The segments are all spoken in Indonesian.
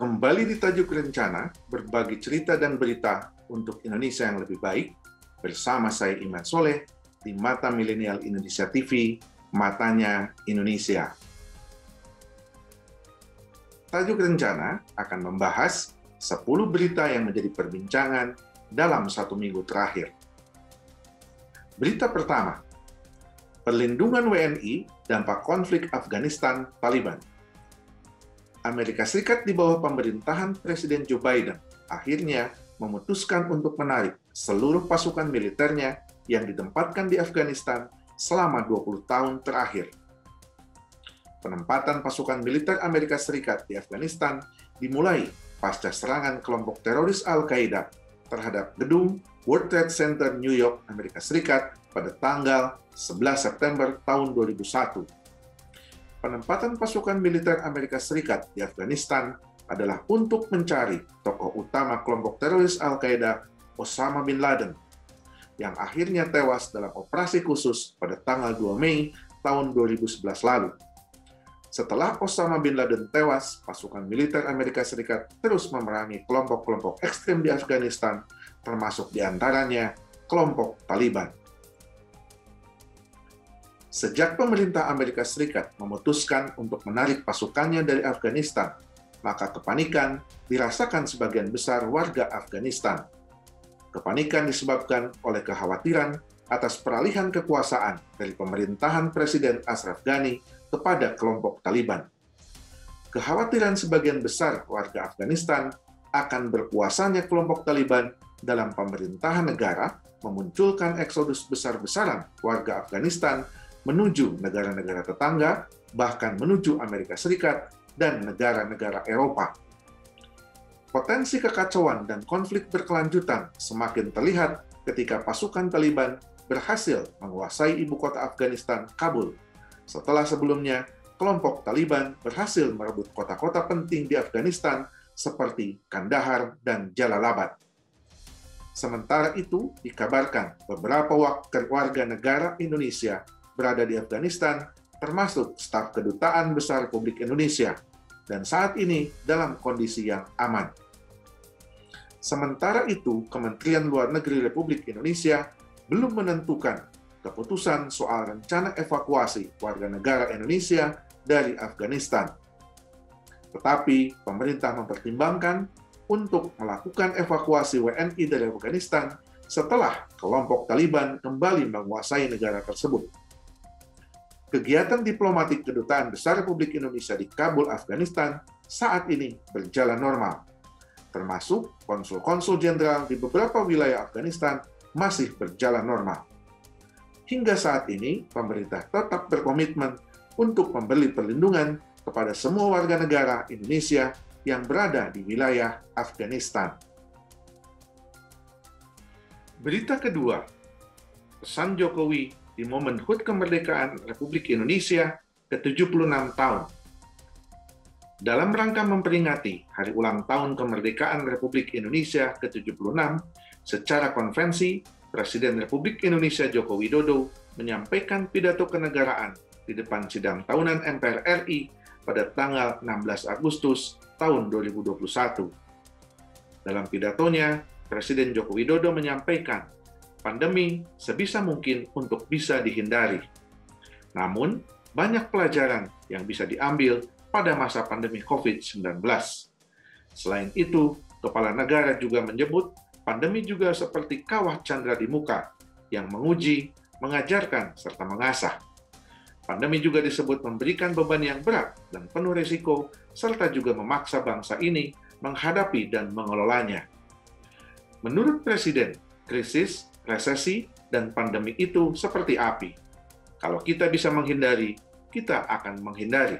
Kembali di Tajuk Rencana, berbagi cerita dan berita untuk Indonesia yang lebih baik, bersama saya Iman Soleh di Mata Milenial Indonesia TV, Matanya Indonesia. Tajuk Rencana akan membahas 10 berita yang menjadi perbincangan dalam satu minggu terakhir. Berita pertama, perlindungan WNI dampak konflik Afghanistan Taliban. Amerika Serikat di bawah pemerintahan Presiden Joe Biden akhirnya memutuskan untuk menarik seluruh pasukan militernya yang ditempatkan di Afghanistan selama 20 tahun terakhir. Penempatan pasukan militer Amerika Serikat di Afghanistan dimulai pasca serangan kelompok teroris Al-Qaeda terhadap gedung World Trade Center New York, Amerika Serikat pada tanggal 11 September tahun 2001. Penempatan pasukan militer Amerika Serikat di Afghanistan adalah untuk mencari tokoh utama kelompok teroris Al-Qaeda, Osama bin Laden, yang akhirnya tewas dalam operasi khusus pada tanggal 2 Mei tahun 2011 lalu. Setelah Osama bin Laden tewas, pasukan militer Amerika Serikat terus memerangi kelompok-kelompok ekstrem di Afghanistan, termasuk diantaranya kelompok Taliban. Sejak pemerintah Amerika Serikat memutuskan untuk menarik pasukannya dari Afghanistan, maka kepanikan dirasakan sebagian besar warga Afghanistan. Kepanikan disebabkan oleh kekhawatiran atas peralihan kekuasaan dari pemerintahan Presiden Ashraf Ghani kepada kelompok Taliban. Kekhawatiran sebagian besar warga Afghanistan akan berkuasanya kelompok Taliban dalam pemerintahan negara memunculkan eksodus besar-besaran warga Afghanistan menuju negara-negara tetangga, bahkan menuju Amerika Serikat dan negara-negara Eropa. Potensi kekacauan dan konflik berkelanjutan semakin terlihat ketika pasukan Taliban berhasil menguasai ibu kota Afghanistan, Kabul, setelah sebelumnya kelompok Taliban berhasil merebut kota-kota penting di Afghanistan seperti Kandahar dan Jalalabad. Sementara itu, dikabarkan beberapa warga negara Indonesia berada di Afghanistan, termasuk staf kedutaan besar Republik Indonesia, dan saat ini dalam kondisi yang aman. Sementara itu, Kementerian Luar Negeri Republik Indonesia belum menentukan keputusan soal rencana evakuasi warga negara Indonesia dari Afghanistan. Tetapi, pemerintah mempertimbangkan untuk melakukan evakuasi WNI dari Afghanistan setelah kelompok Taliban kembali menguasai negara tersebut. Kegiatan diplomatik Kedutaan Besar Republik Indonesia di Kabul, Afghanistan saat ini berjalan normal, termasuk konsul-konsul jenderal di beberapa wilayah Afghanistan masih berjalan normal. Hingga saat ini, pemerintah tetap berkomitmen untuk memberi perlindungan kepada semua warga negara Indonesia yang berada di wilayah Afghanistan. Berita kedua, pesan Jokowi di momen HUT kemerdekaan Republik Indonesia ke-76 tahun. Dalam rangka memperingati Hari Ulang Tahun Kemerdekaan Republik Indonesia ke-76, secara konvensi, Presiden Republik Indonesia Joko Widodo menyampaikan pidato kenegaraan di depan sidang tahunan MPR RI pada tanggal 16 Agustus tahun 2021. Dalam pidatonya, Presiden Joko Widodo menyampaikan pandemi sebisa mungkin untuk bisa dihindari. Namun, banyak pelajaran yang bisa diambil pada masa pandemi COVID-19. Selain itu, kepala negara juga menyebut pandemi juga seperti kawah candra di muka yang menguji, mengajarkan, serta mengasah. Pandemi juga disebut memberikan beban yang berat dan penuh risiko, serta juga memaksa bangsa ini menghadapi dan mengelolanya. Menurut Presiden, krisis, resesi, dan pandemi itu seperti api. Kalau kita bisa menghindari, kita akan menghindari.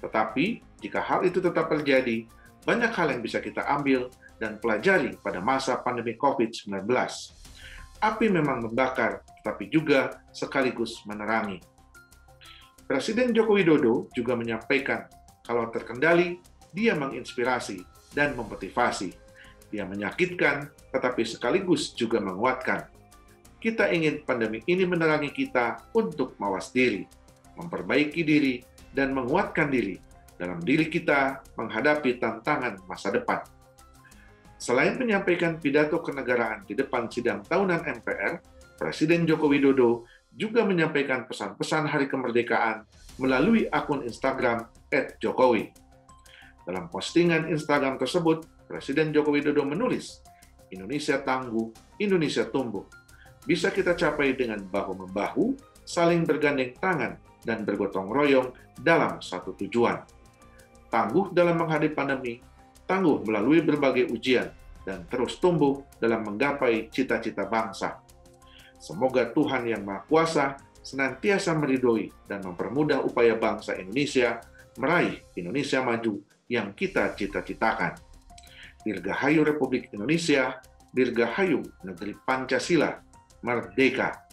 Tetapi, jika hal itu tetap terjadi, banyak hal yang bisa kita ambil dan pelajari pada masa pandemi COVID-19. Api memang membakar, tetapi juga sekaligus menerangi. Presiden Joko Widodo juga menyampaikan, kalau terkendali, dia menginspirasi dan memotivasi. Dia menyakitkan, tetapi sekaligus juga menguatkan. Kita ingin pandemi ini menerangi kita untuk mawas diri, memperbaiki diri, dan menguatkan diri dalam diri kita menghadapi tantangan masa depan. Selain menyampaikan pidato kenegaraan di depan sidang tahunan MPR, Presiden Joko Widodo juga menyampaikan pesan-pesan Hari Kemerdekaan melalui akun Instagram @jokowi. Dalam postingan Instagram tersebut, Presiden Joko Widodo menulis, "Indonesia tangguh, Indonesia tumbuh. Bisa kita capai dengan bahu-membahu, saling bergandeng tangan, dan bergotong royong dalam satu tujuan. Tangguh dalam menghadapi pandemi, tangguh melalui berbagai ujian, dan terus tumbuh dalam menggapai cita-cita bangsa. Semoga Tuhan Yang Maha Kuasa senantiasa meridhoi dan mempermudah upaya bangsa Indonesia meraih Indonesia maju yang kita cita-citakan. Dirgahayu Republik Indonesia, dirgahayu Negeri Pancasila, Merdeka."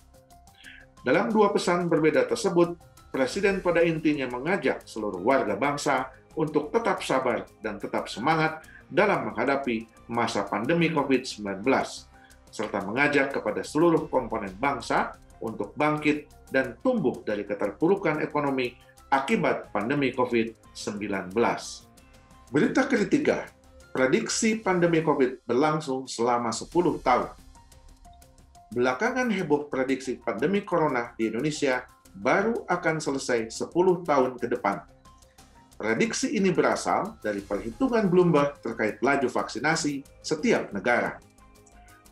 Dalam dua pesan berbeda tersebut, Presiden pada intinya mengajak seluruh warga bangsa untuk tetap sabar dan tetap semangat dalam menghadapi masa pandemi COVID-19, serta mengajak kepada seluruh komponen bangsa untuk bangkit dan tumbuh dari keterpurukan ekonomi akibat pandemi COVID-19. Berita ketiga, prediksi pandemi COVID berlangsung selama 10 tahun. Belakangan heboh prediksi pandemi corona di Indonesia baru akan selesai 10 tahun ke depan. Prediksi ini berasal dari perhitungan Bloomberg terkait laju vaksinasi setiap negara.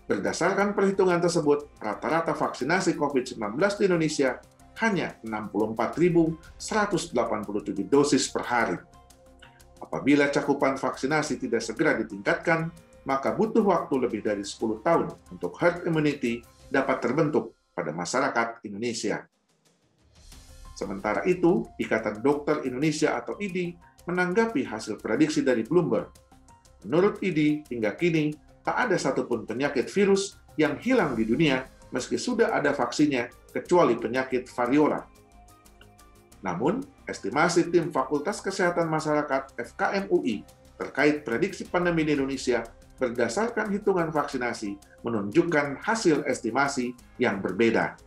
Berdasarkan perhitungan tersebut, rata-rata vaksinasi COVID-19 di Indonesia hanya 64.187 dosis per hari. Apabila cakupan vaksinasi tidak segera ditingkatkan, maka butuh waktu lebih dari 10 tahun untuk herd immunity dapat terbentuk pada masyarakat Indonesia. Sementara itu, Ikatan Dokter Indonesia atau IDI menanggapi hasil prediksi dari Bloomberg. Menurut IDI, hingga kini tak ada satupun penyakit virus yang hilang di dunia meski sudah ada vaksinnya, kecuali penyakit variola. Namun, estimasi tim Fakultas Kesehatan Masyarakat FKM UI terkait prediksi pandemi di Indonesia berdasarkan hitungan vaksinasi menunjukkan hasil estimasi yang berbeda.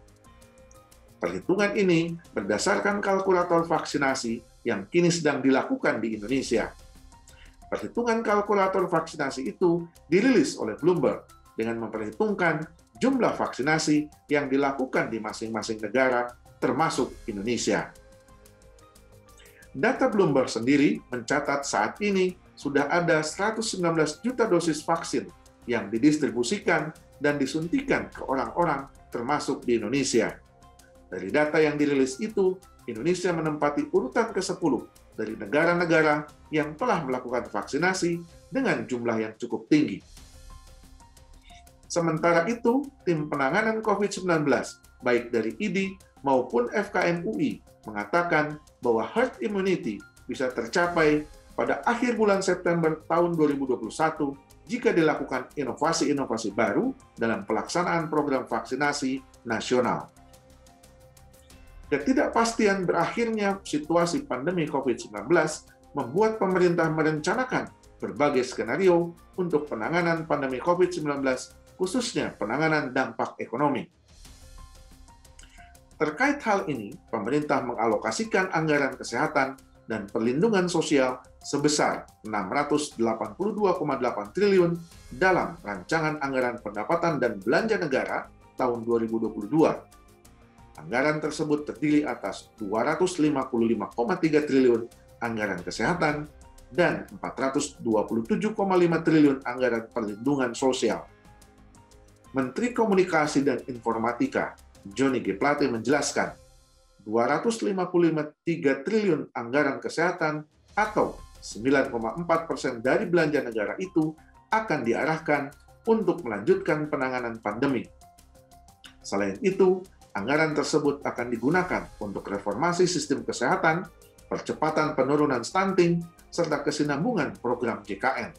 Perhitungan ini berdasarkan kalkulator vaksinasi yang kini sedang dilakukan di Indonesia. Perhitungan kalkulator vaksinasi itu dirilis oleh Bloomberg dengan memperhitungkan jumlah vaksinasi yang dilakukan di masing-masing negara, termasuk Indonesia. Data Bloomberg sendiri mencatat saat ini sudah ada 119 juta dosis vaksin yang didistribusikan dan disuntikan ke orang-orang termasuk di Indonesia. Dari data yang dirilis itu, Indonesia menempati urutan ke-10 dari negara-negara yang telah melakukan vaksinasi dengan jumlah yang cukup tinggi. Sementara itu, tim penanganan COVID-19, baik dari IDI maupun FKM UI, mengatakan bahwa herd immunity bisa tercapai pada akhir bulan September tahun 2021 jika dilakukan inovasi-inovasi baru dalam pelaksanaan program vaksinasi nasional. Ketidakpastian berakhirnya situasi pandemi COVID-19 membuat pemerintah merencanakan berbagai skenario untuk penanganan pandemi COVID-19, khususnya penanganan dampak ekonomi. Terkait hal ini, pemerintah mengalokasikan anggaran kesehatan dan perlindungan sosial sebesar 682,8 triliun dalam rancangan anggaran pendapatan dan belanja negara tahun 2022. Anggaran tersebut terdiri atas 255,3 triliun anggaran kesehatan dan 427,5 triliun anggaran perlindungan sosial. Menteri Komunikasi dan Informatika, Johnny G. Plate menjelaskan, 255,3 triliun anggaran kesehatan atau 9,4% dari belanja negara itu akan diarahkan untuk melanjutkan penanganan pandemi. Selain itu, anggaran tersebut akan digunakan untuk reformasi sistem kesehatan, percepatan penurunan stunting, serta kesinambungan program JKN.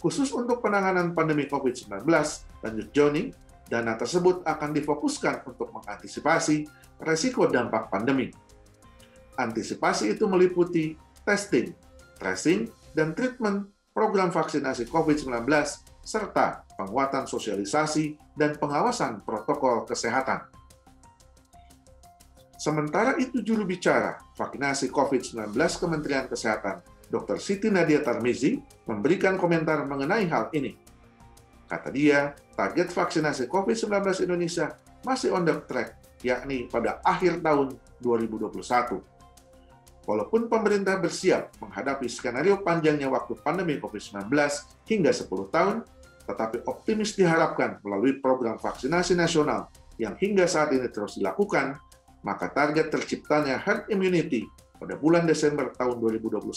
Khusus untuk penanganan pandemi COVID-19, lanjut Johnny, dana tersebut akan difokuskan untuk mengantisipasi resiko dampak pandemi. Antisipasi itu meliputi testing, tracing, dan treatment program vaksinasi COVID-19, serta penguatan sosialisasi dan pengawasan protokol kesehatan. Sementara itu juru bicara vaksinasi COVID-19 Kementerian Kesehatan, Dr. Siti Nadia Tarmizi, memberikan komentar mengenai hal ini. Kata dia, target vaksinasi COVID-19 Indonesia masih on the track, yakni pada akhir tahun 2021. Walaupun pemerintah bersiap menghadapi skenario panjangnya waktu pandemi COVID-19 hingga 10 tahun, tetapi optimis diharapkan melalui program vaksinasi nasional yang hingga saat ini terus dilakukan, maka target terciptanya herd immunity pada bulan Desember tahun 2021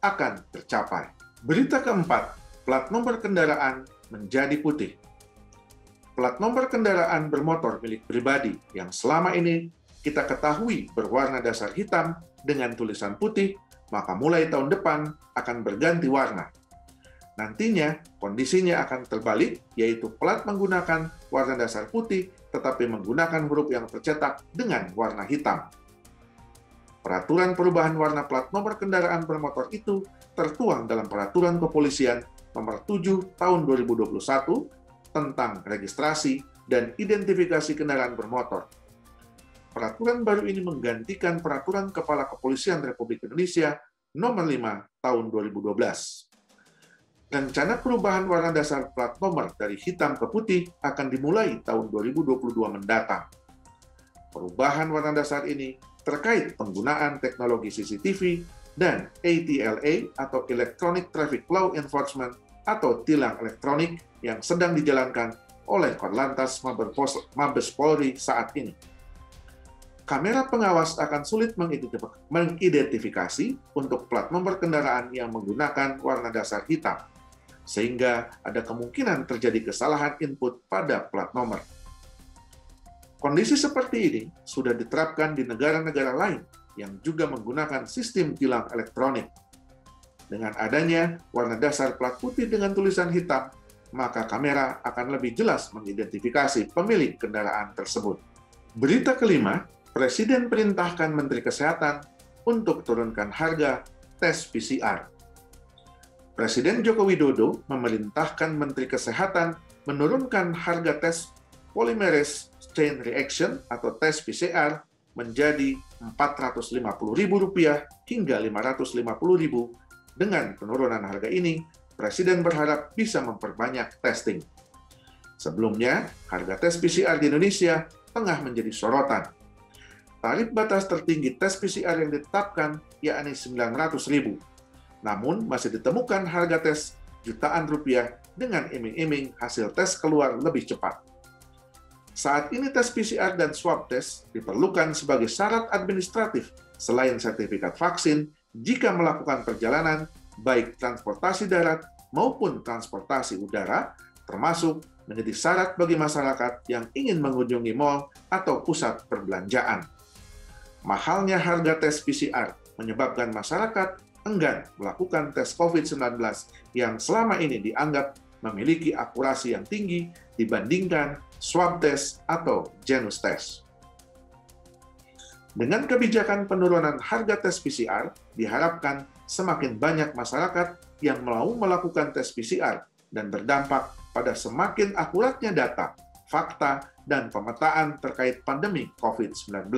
akan tercapai. Berita keempat, plat nomor kendaraan menjadi putih. Plat nomor kendaraan bermotor milik pribadi yang selama ini kita ketahui berwarna dasar hitam dengan tulisan putih, maka mulai tahun depan akan berganti warna. Nantinya, kondisinya akan terbalik, yaitu plat menggunakan warna dasar putih, tetapi menggunakan huruf yang tercetak dengan warna hitam. Peraturan perubahan warna plat nomor kendaraan bermotor itu tertuang dalam Peraturan Kepolisian Nomor 7 Tahun 2021 tentang registrasi dan identifikasi kendaraan bermotor. Peraturan baru ini menggantikan Peraturan Kepala Kepolisian Republik Indonesia Nomor 5 Tahun 2012. Rencana perubahan warna dasar plat nomor dari hitam ke putih akan dimulai tahun 2022 mendatang. Perubahan warna dasar ini terkait penggunaan teknologi CCTV dan ETLA atau Electronic Traffic Law Enforcement atau tilang elektronik yang sedang dijalankan oleh Korlantas Mabes Polri saat ini. Kamera pengawas akan sulit mengidentifikasi untuk plat nomor kendaraan yang menggunakan warna dasar hitam, sehingga ada kemungkinan terjadi kesalahan input pada plat nomor. Kondisi seperti ini sudah diterapkan di negara-negara lain yang juga menggunakan sistem tilang elektronik. Dengan adanya warna dasar plat putih dengan tulisan hitam, maka kamera akan lebih jelas mengidentifikasi pemilik kendaraan tersebut. Berita kelima, Presiden perintahkan Menteri Kesehatan untuk turunkan harga tes PCR. Presiden Joko Widodo memerintahkan Menteri Kesehatan menurunkan harga tes polymerase chain reaction atau tes PCR menjadi Rp450.000 hingga Rp550.000. Dengan penurunan harga ini, Presiden berharap bisa memperbanyak testing. Sebelumnya, harga tes PCR di Indonesia tengah menjadi sorotan. Tarif batas tertinggi tes PCR yang ditetapkan yakni Rp900.000. Namun, masih ditemukan harga tes jutaan rupiah dengan iming-iming hasil tes keluar lebih cepat. Saat ini tes PCR dan swab test diperlukan sebagai syarat administratif selain sertifikat vaksin jika melakukan perjalanan baik transportasi darat maupun transportasi udara, termasuk menjadi syarat bagi masyarakat yang ingin mengunjungi mal atau pusat perbelanjaan. Mahalnya harga tes PCR menyebabkan masyarakat enggan melakukan tes COVID-19 yang selama ini dianggap memiliki akurasi yang tinggi dibandingkan swab test atau genus test. Dengan kebijakan penurunan harga tes PCR, diharapkan semakin banyak masyarakat yang mau melakukan tes PCR dan berdampak pada semakin akuratnya data, fakta, dan pemetaan terkait pandemi COVID-19.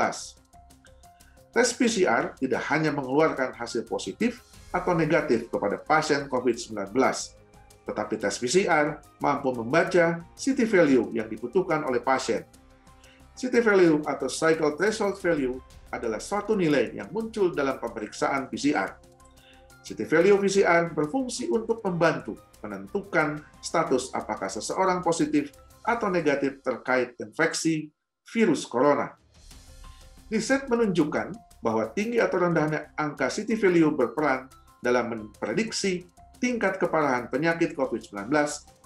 Tes PCR tidak hanya mengeluarkan hasil positif atau negatif kepada pasien COVID-19, tetapi tes PCR mampu membaca CT value yang dibutuhkan oleh pasien. CT value atau Cycle Threshold Value adalah suatu nilai yang muncul dalam pemeriksaan PCR. CT value PCR berfungsi untuk membantu menentukan status apakah seseorang positif atau negatif terkait infeksi virus corona. Riset menunjukkan bahwa tinggi atau rendahnya angka CT value berperan dalam memprediksi tingkat keparahan penyakit COVID-19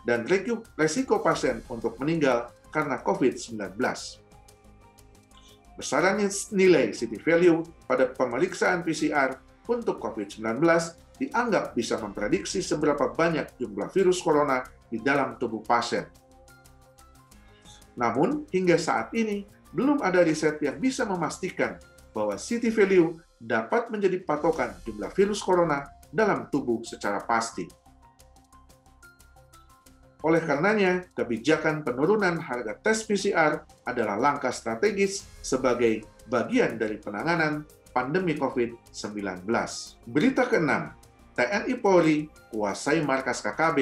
dan resiko pasien untuk meninggal karena COVID-19. Besarannya nilai CT value pada pemeriksaan PCR untuk COVID-19 dianggap bisa memprediksi seberapa banyak jumlah virus corona di dalam tubuh pasien. Namun, hingga saat ini, belum ada riset yang bisa memastikan bahwa CT value dapat menjadi patokan jumlah virus corona dalam tubuh secara pasti. Oleh karenanya, kebijakan penurunan harga tes PCR adalah langkah strategis sebagai bagian dari penanganan pandemi COVID-19. Berita ke-6, TNI Polri kuasai markas KKB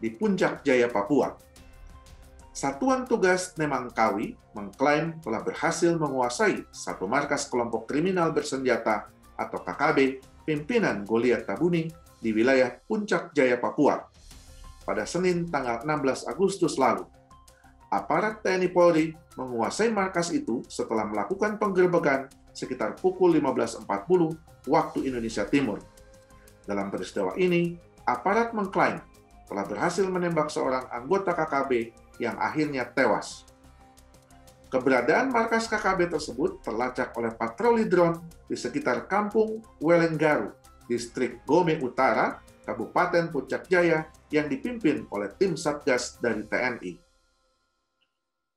di Puncak Jaya, Papua. Satuan Tugas Nemangkawi mengklaim telah berhasil menguasai satu markas kelompok kriminal bersenjata atau KKB pimpinan Goliat Tabuni di wilayah Puncak Jaya, Papua pada Senin tanggal 16 Agustus lalu. Aparat TNI Polri menguasai markas itu setelah melakukan penggerbekan sekitar pukul 15.40 waktu Indonesia Timur. Dalam peristiwa ini, aparat mengklaim telah berhasil menembak seorang anggota KKB yang akhirnya tewas. Keberadaan markas KKB tersebut terlacak oleh patroli drone di sekitar kampung Welenggaru, distrik Gome Utara, Kabupaten Puncak Jaya, yang dipimpin oleh tim Satgas dari TNI.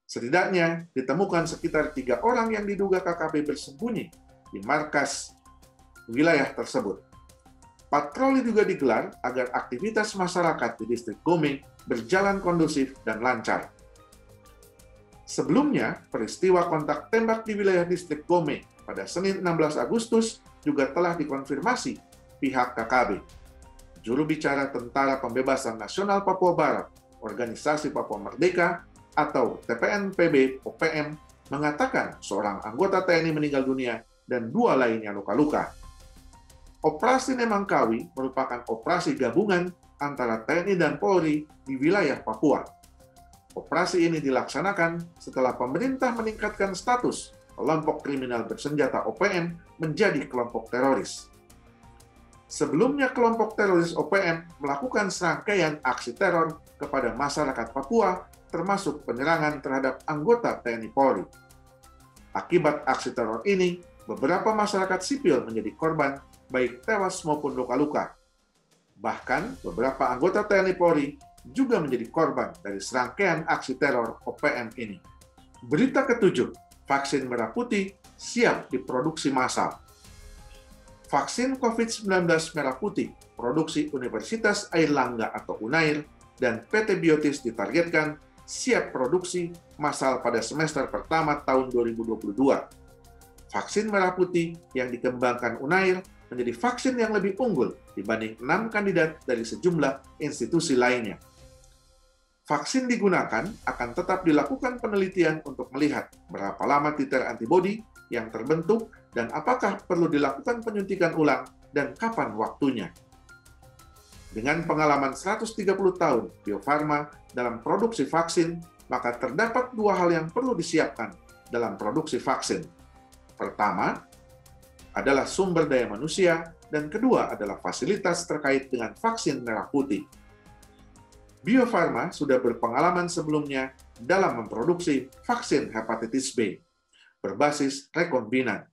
Setidaknya ditemukan sekitar 3 orang yang diduga KKB bersembunyi di markas wilayah tersebut. Patroli juga digelar agar aktivitas masyarakat di distrik Gome berjalan kondusif dan lancar. Sebelumnya, peristiwa kontak tembak di wilayah distrik Gome pada Senin 16 Agustus juga telah dikonfirmasi pihak KKB. Juru bicara Tentara Pembebasan Nasional Papua Barat, Organisasi Papua Merdeka atau TPNPB OPM, mengatakan seorang anggota TNI meninggal dunia dan 2 lainnya luka-luka. Operasi Nemangkawi merupakan operasi gabungan antara TNI dan Polri di wilayah Papua. Operasi ini dilaksanakan setelah pemerintah meningkatkan status kelompok kriminal bersenjata OPM menjadi kelompok teroris. Sebelumnya kelompok teroris OPM melakukan serangkaian aksi teror kepada masyarakat Papua, termasuk penyerangan terhadap anggota TNI Polri. Akibat aksi teror ini, beberapa masyarakat sipil menjadi korban, baik tewas maupun luka-luka. Bahkan, beberapa anggota TNI Polri juga menjadi korban dari serangkaian aksi teror OPM ini. Berita ke-7, vaksin merah putih siap diproduksi massal. Vaksin COVID-19 merah putih produksi Universitas Airlangga atau Unair dan PT Biotis ditargetkan siap produksi massal pada semester pertama tahun 2022. Vaksin merah putih yang dikembangkan Unair menjadi vaksin yang lebih unggul dibanding 6 kandidat dari sejumlah institusi lainnya. Vaksin digunakan akan tetap dilakukan penelitian untuk melihat berapa lama titer antibodi yang terbentuk dan apakah perlu dilakukan penyuntikan ulang dan kapan waktunya. Dengan pengalaman 130 tahun Biofarma dalam produksi vaksin, maka terdapat 2 hal yang perlu disiapkan dalam produksi vaksin. Pertama, adalah sumber daya manusia, dan kedua adalah fasilitas terkait dengan vaksin merah putih. Biofarma sudah berpengalaman sebelumnya dalam memproduksi vaksin hepatitis B, berbasis rekombinan.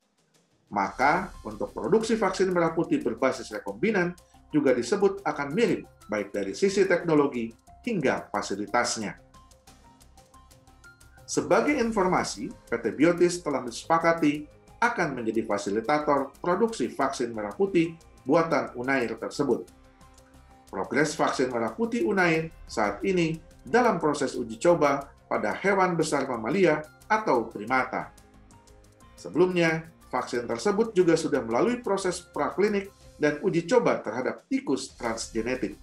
Maka, untuk produksi vaksin merah putih berbasis rekombinan juga disebut akan mirip, baik dari sisi teknologi hingga fasilitasnya. Sebagai informasi, PT Biotis telah disepakati akan menjadi fasilitator produksi vaksin merah putih buatan Unair tersebut. Progres vaksin merah putih Unair saat ini dalam proses uji coba pada hewan besar mamalia atau primata. Sebelumnya, vaksin tersebut juga sudah melalui proses praklinik dan uji coba terhadap tikus transgenetik.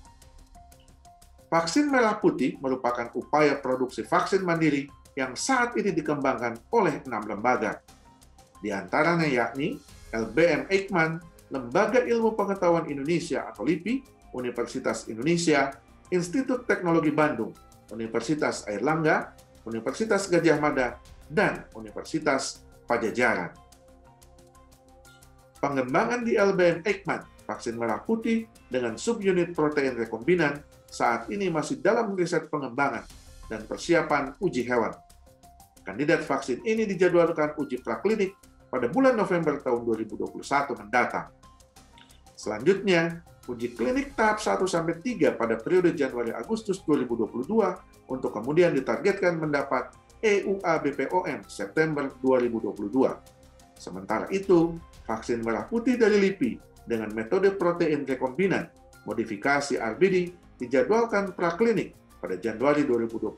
Vaksin merah putih merupakan upaya produksi vaksin mandiri yang saat ini dikembangkan oleh 6 lembaga. Di antaranya yakni LBM Eijkman, Lembaga Ilmu Pengetahuan Indonesia atau LIPI, Universitas Indonesia, Institut Teknologi Bandung, Universitas Airlangga, Universitas Gajah Mada, dan Universitas Pajajaran. Pengembangan di LBM Eijkman, vaksin merah putih dengan subunit protein rekombinan saat ini masih dalam riset pengembangan dan persiapan uji hewan. Kandidat vaksin ini dijadwalkan uji praklinik pada bulan November tahun 2021 mendatang. Selanjutnya, uji klinik tahap 1-3 pada periode Januari-Agustus 2022 untuk kemudian ditargetkan mendapat EUA BPOM September 2022. Sementara itu, vaksin merah putih dari LIPI dengan metode protein rekombinan modifikasi RBD dijadwalkan praklinik pada Januari 2022,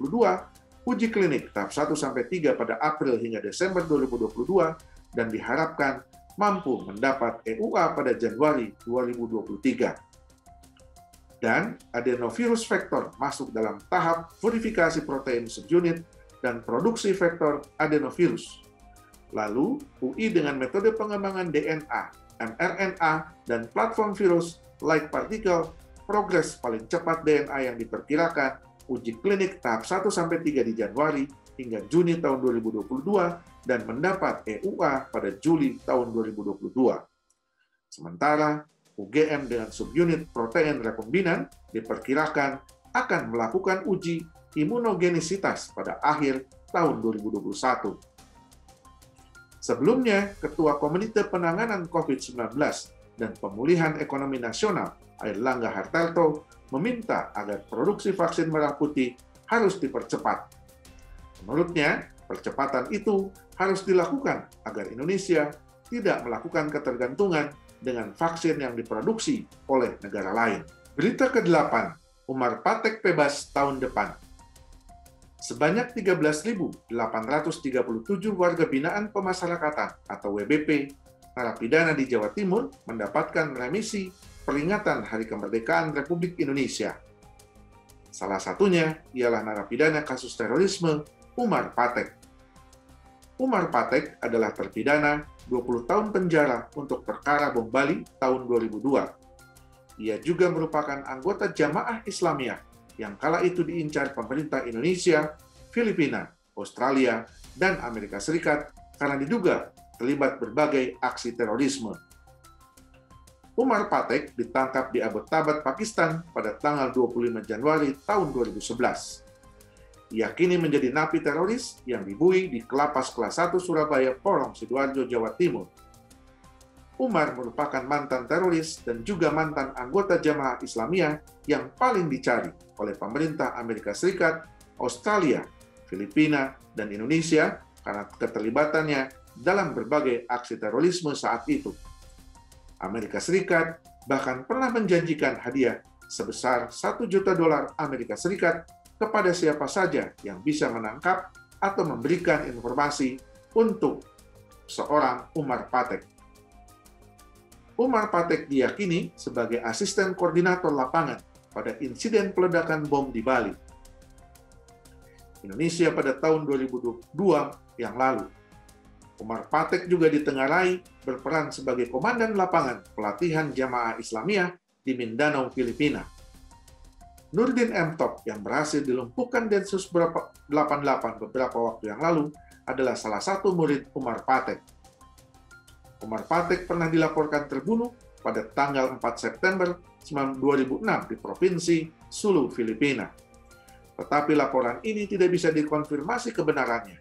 uji klinik tahap 1-3 pada April hingga Desember 2022, dan diharapkan mampu mendapat EUA pada Januari 2023. Dan adenovirus vektor masuk dalam tahap purifikasi protein subunit dan produksi vektor adenovirus. Lalu, UI dengan metode pengembangan DNA, mRNA, dan platform virus like particle, progres paling cepat DNA yang diperkirakan uji klinik tahap 1-3 di Januari hingga Juni tahun 2022 dan mendapat EUA pada Juli tahun 2022. Sementara, UGM dengan subunit protein rekombinan diperkirakan akan melakukan uji imunogenisitas pada akhir tahun 2021. Sebelumnya, Ketua Komite Penanganan COVID-19 dan Pemulihan Ekonomi Nasional, Airlangga Hartarto, meminta agar produksi vaksin merah putih harus dipercepat. Menurutnya, percepatan itu harus dilakukan agar Indonesia tidak melakukan ketergantungan dengan vaksin yang diproduksi oleh negara lain. Berita ke-8, Umar Patek bebas tahun depan. Sebanyak 13.837 warga binaan pemasyarakatan atau WBP, narapidana di Jawa Timur mendapatkan remisi peringatan Hari Kemerdekaan Republik Indonesia. Salah satunya ialah narapidana kasus terorisme Umar Patek. Umar Patek adalah terpidana 20 tahun penjara untuk perkara bom Bali tahun 2002. Ia juga merupakan anggota Jamaah Islamiyah yang kala itu diincar pemerintah Indonesia, Filipina, Australia, dan Amerika Serikat karena diduga terlibat berbagai aksi terorisme. Umar Patek ditangkap di Abbottabad, Pakistan pada tanggal 25 Januari tahun 2011. Ia kini menjadi napi teroris yang dibui di Lapas Kelas 1 Surabaya, Porong, Sidoarjo, Jawa Timur. Umar merupakan mantan teroris dan juga mantan anggota Jamaah Islamiyah yang paling dicari oleh pemerintah Amerika Serikat, Australia, Filipina, dan Indonesia karena keterlibatannya dalam berbagai aksi terorisme saat itu. Amerika Serikat bahkan pernah menjanjikan hadiah sebesar 1 juta dolar Amerika Serikat kepada siapa saja yang bisa menangkap atau memberikan informasi untuk seorang Umar Patek. Umar Patek diyakini sebagai asisten koordinator lapangan pada insiden peledakan bom di Bali, Indonesia pada tahun 2002 yang lalu. Umar Patek juga ditengarai berperan sebagai komandan lapangan pelatihan Jamaah Islamiyah di Mindanao, Filipina. Nurdin M. Top yang berhasil dilumpuhkan Densus 88 beberapa waktu yang lalu adalah salah satu murid Umar Patek. Umar Patek pernah dilaporkan terbunuh pada tanggal 4 September 2006 di Provinsi Sulu, Filipina. Tetapi laporan ini tidak bisa dikonfirmasi kebenarannya,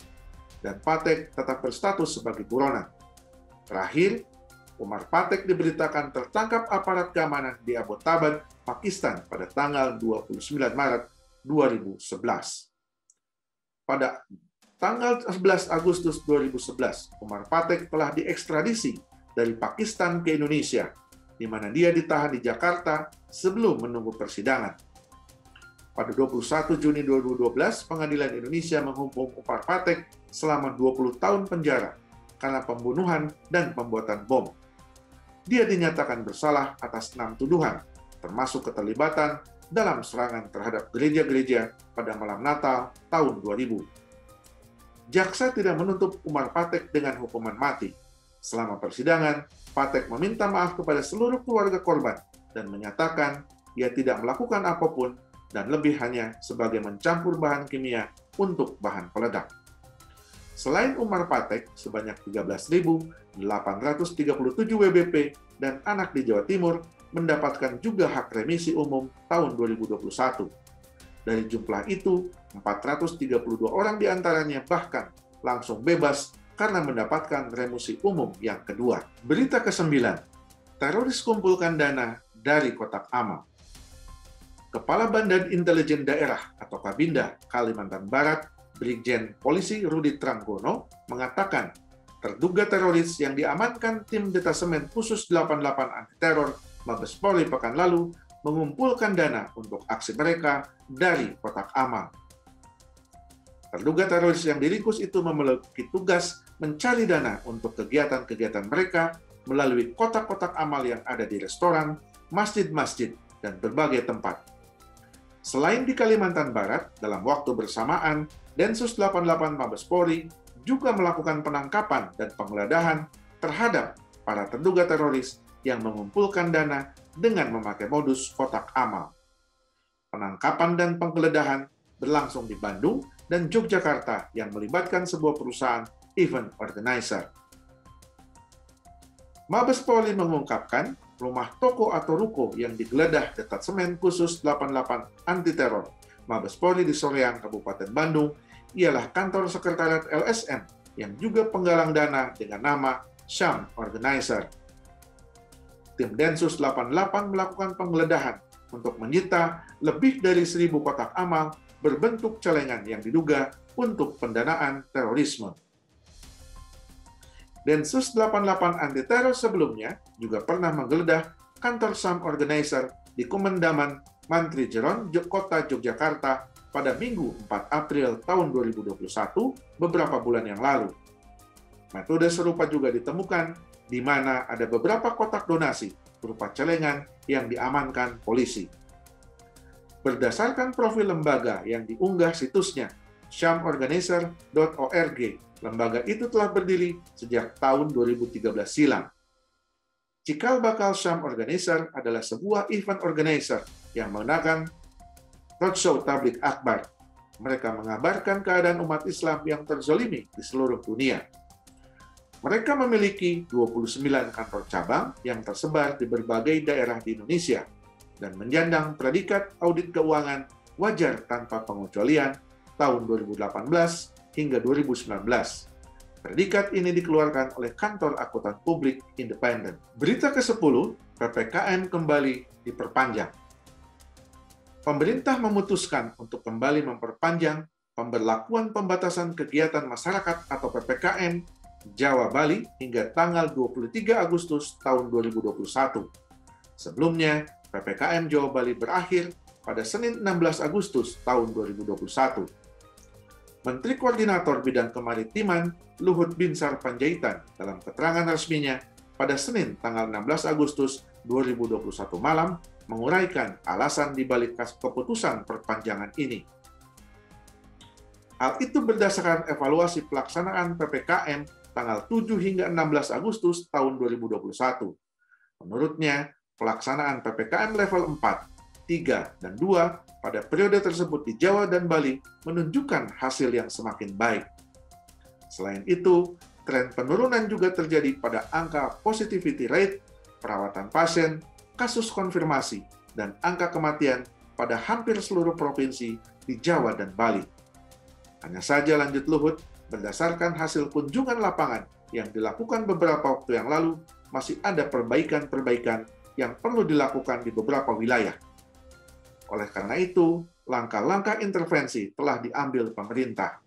dan Patek tetap berstatus sebagai buronan. Terakhir, Umar Patek diberitakan tertangkap aparat keamanan di Abbottabad, Pakistan pada tanggal 29 Maret 2011. Pada tanggal 11 Agustus 2011, Umar Patek telah diekstradisi dari Pakistan ke Indonesia, di mana dia ditahan di Jakarta sebelum menunggu persidangan. Pada 21 Juni 2012, Pengadilan Indonesia menghukum Umar Patek selama 20 tahun penjara karena pembunuhan dan pembuatan bom. Dia dinyatakan bersalah atas 6 tuduhan, termasuk keterlibatan dalam serangan terhadap gereja-gereja pada malam Natal tahun 2000. Jaksa tidak menuntut Umar Patek dengan hukuman mati. Selama persidangan, Patek meminta maaf kepada seluruh keluarga korban dan menyatakan ia tidak melakukan apapun dan lebih hanya sebagai mencampur bahan kimia untuk bahan peledak. Selain Umar Patek, sebanyak 13.837 WBP dan anak di Jawa Timur mendapatkan juga hak remisi umum tahun 2021. Dari jumlah itu, 432 orang diantaranya bahkan langsung bebas karena mendapatkan remisi umum yang kedua. Berita ke-9, teroris kumpulkan dana dari kotak amal. Kepala Badan Intelijen Daerah atau Kabinda Kalimantan Barat, Brigjen Polisi Rudi Tranggono, mengatakan terduga teroris yang diamankan tim detasemen khusus 88 anti teror Mabes Polri pekan lalu mengumpulkan dana untuk aksi mereka dari kotak amal. Terduga teroris yang diringkus itu memiliki tugas mencari dana untuk kegiatan-kegiatan mereka melalui kotak-kotak amal yang ada di restoran, masjid-masjid, dan berbagai tempat. Selain di Kalimantan Barat, dalam waktu bersamaan, Densus 88 Mabes Polri juga melakukan penangkapan dan penggeledahan terhadap para terduga teroris yang mengumpulkan dana dengan memakai modus kotak amal. Penangkapan dan penggeledahan berlangsung di Bandung dan Yogyakarta yang melibatkan sebuah perusahaan event organizer. Mabes Polri mengungkapkan rumah toko atau ruko yang digeledah Detasmen Khusus 88 Anti Teror Mabes Polri di Soreang, Kabupaten Bandung ialah kantor sekretariat LSM yang juga penggalang dana dengan nama Syam Organizer. Tim Densus 88 melakukan penggeledahan untuk menyita lebih dari 1.000 kotak amal berbentuk celengan yang diduga untuk pendanaan terorisme. Densus 88 Anti Teror sebelumnya juga pernah menggeledah kantor Sam Organizer di Kumendaman, Mantri Jeron, Kota Yogyakarta pada Minggu 4 April tahun 2021, beberapa bulan yang lalu. Metode serupa juga ditemukan di mana ada beberapa kotak donasi berupa celengan yang diamankan polisi. Berdasarkan profil lembaga yang diunggah situsnya, syamorganizer.org, lembaga itu telah berdiri sejak tahun 2013 silam. Cikal bakal Syam Organizer adalah sebuah event organizer yang menggunakan roadshow tablik akbar. Mereka mengabarkan keadaan umat Islam yang terzolimi di seluruh dunia. Mereka memiliki 29 kantor cabang yang tersebar di berbagai daerah di Indonesia dan menjandang predikat audit keuangan wajar tanpa pengecualian tahun 2018 hingga 2019. Predikat ini dikeluarkan oleh Kantor Akuntan Publik Independen. Berita ke-10, PPKM kembali diperpanjang. Pemerintah memutuskan untuk kembali memperpanjang pemberlakuan pembatasan kegiatan masyarakat atau PPKM Jawa Bali hingga tanggal 23 Agustus tahun 2021. Sebelumnya, PPKM Jawa Bali berakhir pada Senin 16 Agustus tahun 2021. Menteri Koordinator Bidang Kemaritiman Luhut Binsar Panjaitan dalam keterangan resminya pada Senin tanggal 16 Agustus 2021 malam menguraikan alasan dibalik keputusan perpanjangan ini. Hal itu berdasarkan evaluasi pelaksanaan PPKM tanggal 7 hingga 16 Agustus tahun 2021. Menurutnya, pelaksanaan PPKM level 4, 3, dan 2 pada periode tersebut di Jawa dan Bali menunjukkan hasil yang semakin baik. Selain itu, tren penurunan juga terjadi pada angka positivity rate, perawatan pasien, kasus konfirmasi, dan angka kematian pada hampir seluruh provinsi di Jawa dan Bali. Hanya saja, lanjut Luhut, berdasarkan hasil kunjungan lapangan yang dilakukan beberapa waktu yang lalu, masih ada perbaikan-perbaikan yang perlu dilakukan di beberapa wilayah. Oleh karena itu, langkah-langkah intervensi telah diambil pemerintah.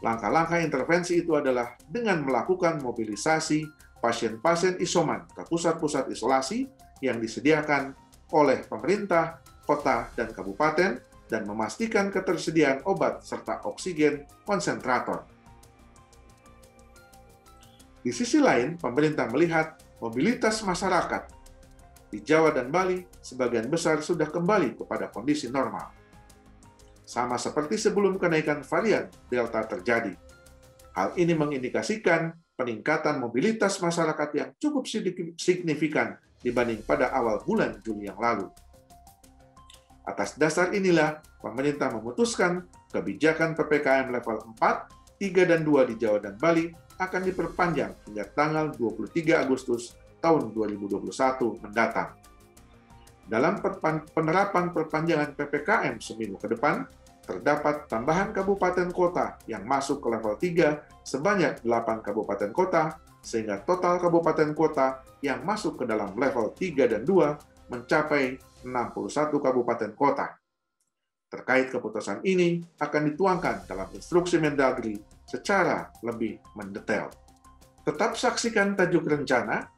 Langkah-langkah intervensi itu adalah dengan melakukan mobilisasi pasien-pasien isoman ke pusat-pusat isolasi yang disediakan oleh pemerintah, kota, dan kabupaten, dan memastikan ketersediaan obat serta oksigen konsentrator. Di sisi lain, pemerintah melihat mobilitas masyarakat di Jawa dan Bali, sebagian besar sudah kembali kepada kondisi normal. Sama seperti sebelum kenaikan varian Delta terjadi. Hal ini mengindikasikan peningkatan mobilitas masyarakat yang cukup signifikan dibanding pada awal bulan Juli yang lalu. Atas dasar inilah, pemerintah memutuskan kebijakan PPKM level 4, 3, dan 2 di Jawa dan Bali akan diperpanjang hingga tanggal 23 Agustus tahun 2021 mendatang. Dalam penerapan perpanjangan PPKM seminggu ke depan, terdapat tambahan kabupaten kota yang masuk ke level 3 sebanyak 8 kabupaten kota, sehingga total kabupaten kota yang masuk ke dalam level 3 dan 2 mencapai 61 kabupaten kota. Terkait keputusan ini akan dituangkan dalam instruksi Mendagri secara lebih mendetail. Tetap saksikan tajuk rencana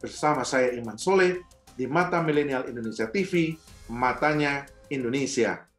bersama saya Iman Soleh di Mata Milenial Indonesia TV, Matanya Indonesia.